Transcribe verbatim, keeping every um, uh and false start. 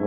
The